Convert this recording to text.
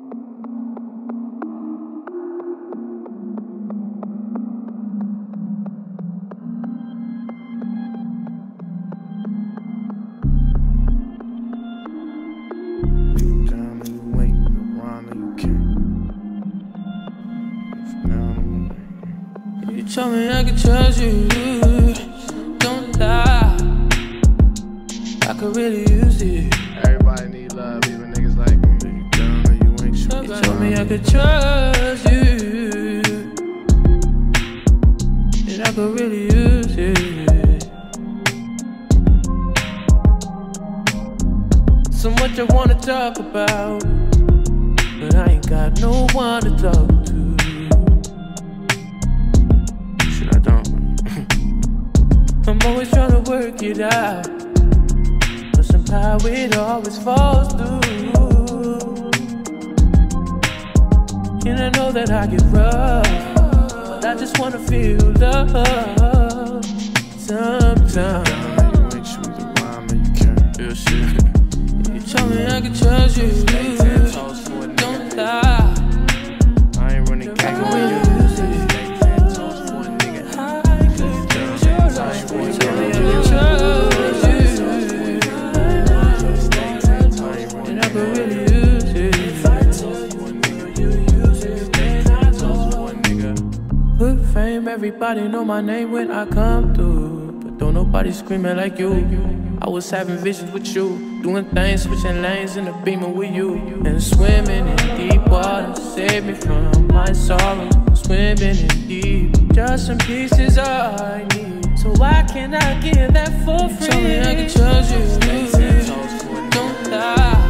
You tell me I can trust you, don't lie. I could really use it. Everybody need love, even niggas like me. You dumb or you ain't sure. You told me I could trust you, and I could really use it. So much I wanna talk about, but I ain't got no one to talk to. I'm always trying to work it out, but somehow it always falls through. And I know that I get rough, but I just wanna feel love sometimes. You make sure the rhyme and you can't feel shit. You told me I could trust you, don't lie. I ain't running back away. Good fame, everybody know my name when I come through, but don't nobody screaming like you. I was having visions with you, doing things, switching lanes in the Beamer with you, and swimming in deep water, save me from my sorrow. Swimming in deep, just some pieces all I need. So why can't I give that for free? You told me I can trust you, don't lie.